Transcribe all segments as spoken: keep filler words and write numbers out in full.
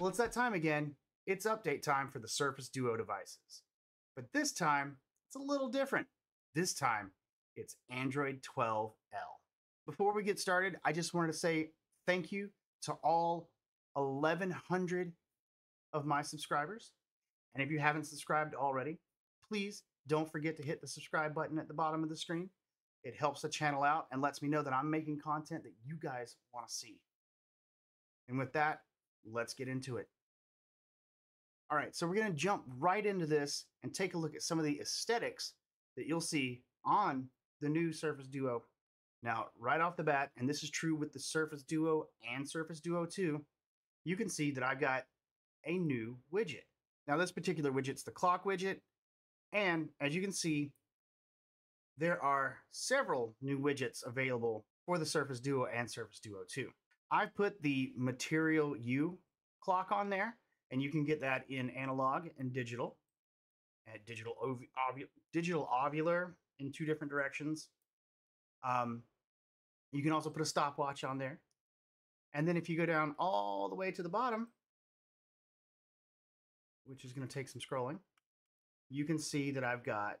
Well, it's that time again. It's update time for the Surface Duo devices. But this time, it's a little different. This time, it's Android twelve L. Before we get started, I just wanted to say thank you to all eleven hundred of my subscribers. And if you haven't subscribed already, please don't forget to hit the subscribe button at the bottom of the screen. It helps the channel out and lets me know that I'm making content that you guys want to see. And with that, let's get into it. All right, so we're going to jump right into this and take a look at some of the aesthetics that you'll see on the new Surface Duo. Now, right off the bat, and this is true with the Surface Duo and Surface Duo two, you can see that I've got a new widget. Now, this particular widget's the clock widget, and as you can see, there are several new widgets available for the Surface Duo and Surface Duo two. I've put the Material U clock on there, and you can get that in analog and digital, and digital, ov ovu digital ovular in two different directions. Um, you can also put a stopwatch on there. And then if you go down all the way to the bottom, which is going to take some scrolling, you can see that I've got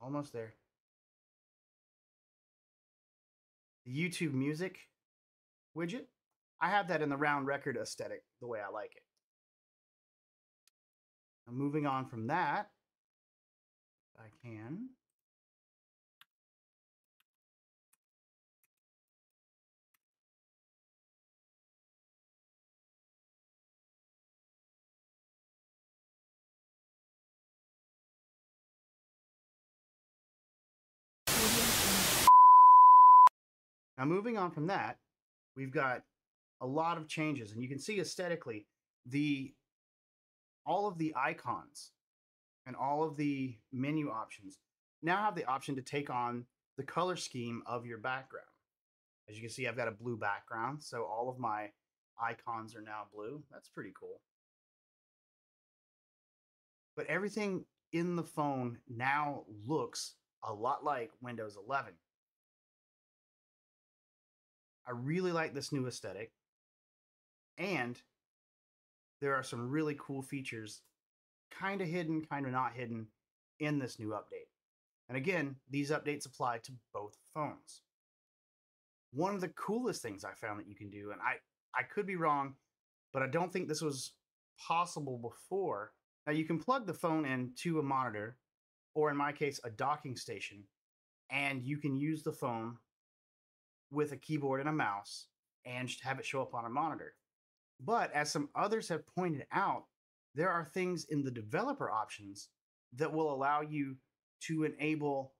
almost there. The YouTube Music widget. I have that in the round record aesthetic, the way I like it. Now, moving on from that, if I can. Now, moving on from that, we've got a lot of changes, and you can see aesthetically the all of the icons and all of the menu options now have the option to take on the color scheme of your background. As you can see, I've got a blue background, so all of my icons are now blue. That's pretty cool. But everything in the phone now looks a lot like Windows eleven. I really like this new aesthetic, and there are some really cool features, kind of hidden, kind of not hidden, in this new update. And again, these updates apply to both phones. One of the coolest things I found that you can do, and I, I could be wrong, but I don't think this was possible before. Now, you can plug the phone in to a monitor, or in my case, a docking station, and you can use the phone with a keyboard and a mouse and have it show up on a monitor. But as some others have pointed out, there are things in the developer options that will allow you to enable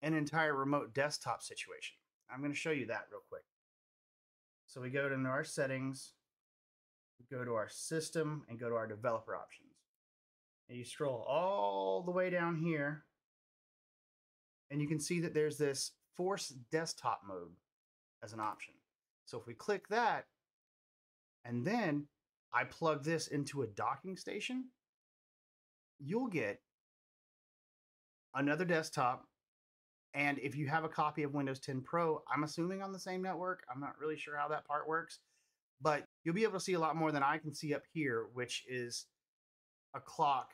an entire remote desktop situation. I'm going to show you that real quick. So we go into our settings, go to our system, and go to our developer options. And you scroll all the way down here, and you can see that there's this force desktop mode as an option. So if we click that, and then I plug this into a docking station, you'll get another desktop. And if you have a copy of Windows ten Pro, I'm assuming on the same network, I'm not really sure how that part works, but you'll be able to see a lot more than I can see up here, which is a clock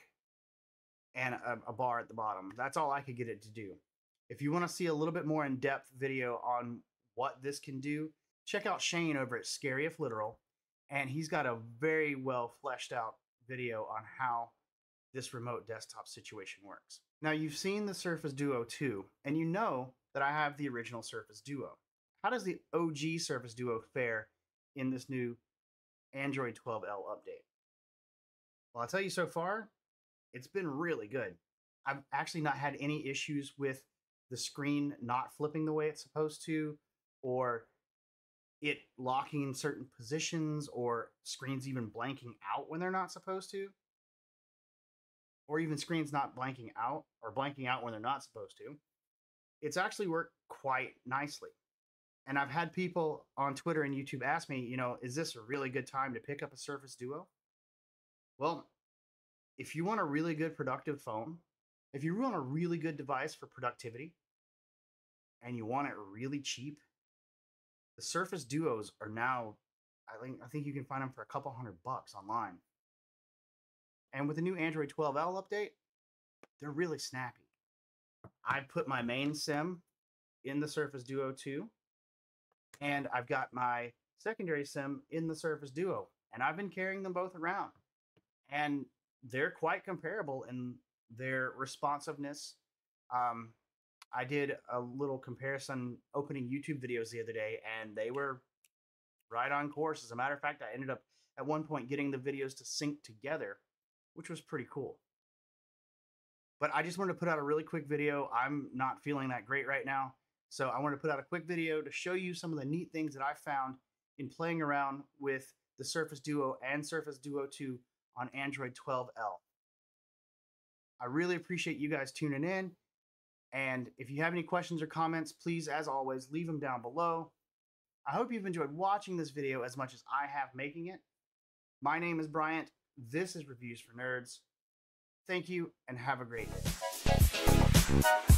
and a, a bar at the bottom. That's all I could get it to do. If you want to see a little bit more in-depth video on what this can do, check out Shane over at ScaryIfLiteral, and he's got a very well fleshed out video on how this remote desktop situation works. Now, you've seen the Surface Duo two, and you know that I have the original Surface Duo. How does the O G Surface Duo fare in this new Android twelve L update? Well, I'll tell you, so far, it's been really good. I've actually not had any issues with the screen not flipping the way it's supposed to, or it locking in certain positions, or screens even blanking out when they're not supposed to, or even screens not blanking out or blanking out when they're not supposed to. It's actually worked quite nicely. And I've had people on Twitter and YouTube ask me, you know, is this a really good time to pick up a Surface Duo? Well, if you want a really good productive phone, if you want a really good device for productivity, and you want it really cheap, the Surface Duos are now, I think I think you can find them for a couple hundred bucks online. And with the new Android twelve L update, they're really snappy. I put my main SIM in the Surface Duo two, and I've got my secondary SIM in the Surface Duo, and I've been carrying them both around. And they're quite comparable in their responsiveness. Um, I did a little comparison opening YouTube videos the other day, and they were right on course. As a matter of fact, I ended up at one point getting the videos to sync together, which was pretty cool. But I just wanted to put out a really quick video. I'm not feeling that great right now, so I wanted to put out a quick video to show you some of the neat things that I found in playing around with the Surface Duo and Surface Duo two on Android twelve L. I really appreciate you guys tuning in. And if you have any questions or comments, please, as always, leave them down below. I hope you've enjoyed watching this video as much as I have making it. My name is Bryant. This is Reviews for Nerds. Thank you, and have a great day.